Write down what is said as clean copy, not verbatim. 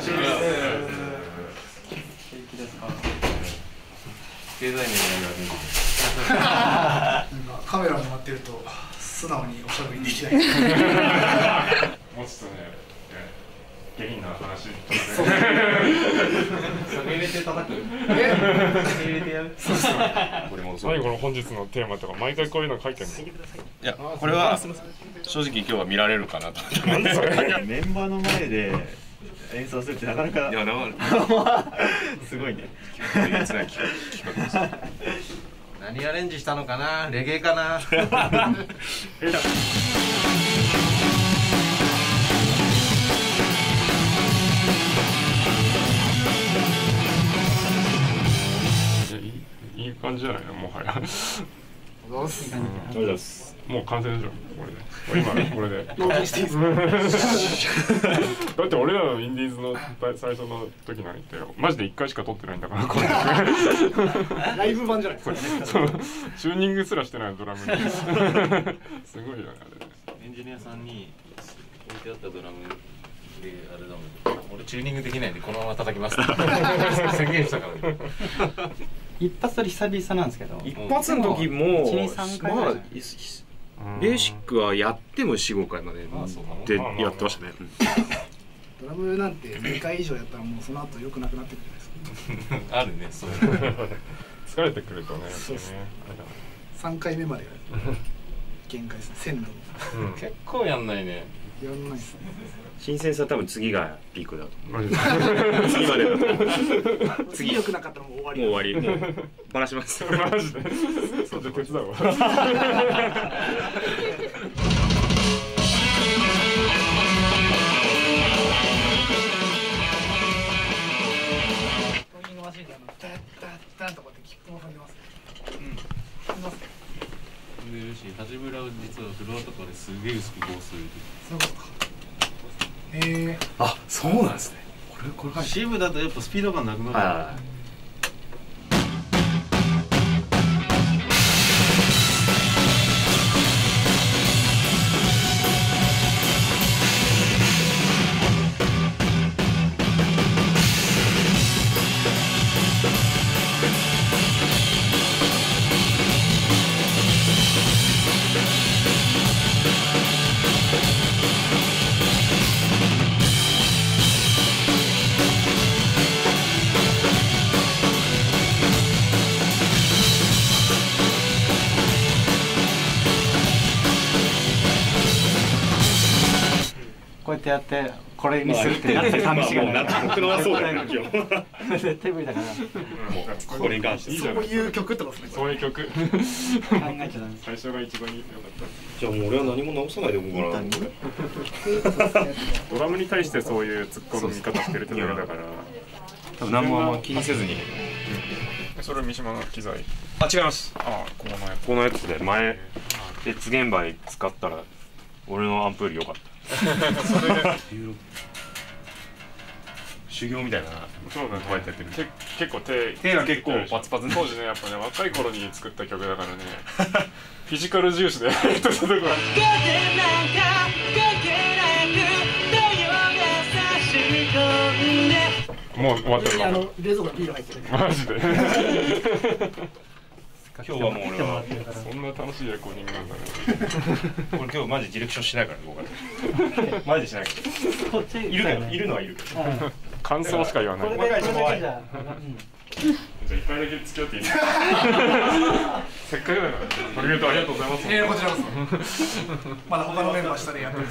しいです。元気ですか。経済面が元気です。カメラを回ってると素直におしゃべりできない。もうちょっとね、下品な話とかね。酒入れて叩く。酒入れてやる。これもそう。何この本日のテーマとか毎回こういうの書いてる。いやこれは正直今日は見られるかなと。なんでそれ。メンバーの前で演奏するってなかなか。いやなかなか。すごいね。何アレンジしたのかな。レゲエかな。いい感じじゃないの、もはや。どうす。どうです。もう完成でしょ、これで。今ね、これで。だって俺らのインディーズの最初の時なんて、マジで1回しか撮ってないんだから、これ。ライブ版じゃない。そのチューニングすらしてないドラムに。すごいよね、あれ。エンジニアさんに置いてあったドラムで、あれだもん。俺チューニングできないんで、このまま叩きます。宣言したから。一発撮り久々なんですけど、一発の時もベーシックはやっても 4,5 回まででやってましたね。ドラムなんて2回以上やったらもうその後良くなくなってくるじゃないですか。あるね、そう疲れてくるとね。3回目まで限界です。1000度結構やんないね。やんないですね。新鮮さ多分次がピークだと思う。次まで。次良くなかったらもう終わり。もう終わり。もうバラします。マジで。そうじゃ手伝うわ。トリングマシンでタッタッタンとかってキップも踏んでます。うん。踏んでます。踏んでるし、タジブラを実はフロアとかですげえ薄く合成する。そうか。あ、そうなんですね。これシームだとやっぱスピード感なくなる。こうやってやってこれにするってなって寂しがない。僕のはそうだよ。絶対無理だから。これに関してそういう曲とかですね。そういう曲。考えちゃダメ。最初が一番いいよかった。じゃあもう俺は何も直さないでおこうかな。ドラムに対してそういう突っ込み方してるってだけだから。多分何もあんま気にせずに。それ三島の機材。あ、違います。あ、このやつで前鉄現場に使ったら俺のアンプより良かった。修行みたいな。そうだね。結構手が結構パツパツ。当時ね、やっぱね、若い頃に作った曲だからね。フィジカル重視で。もう終わったの。冷蔵庫ビール入ってる。マジで。今日はもう俺はそんな楽しいレコーディングなんだね。俺今日マジディレクションしないから動かない。マジしない。いるのはいる。感想しか言わない。これが一番怖い。じゃあ一回だけ付き合っていいですか。せっかくだから。ありがとうございます。こちらこそ。まだ他のメンバー下でやってる。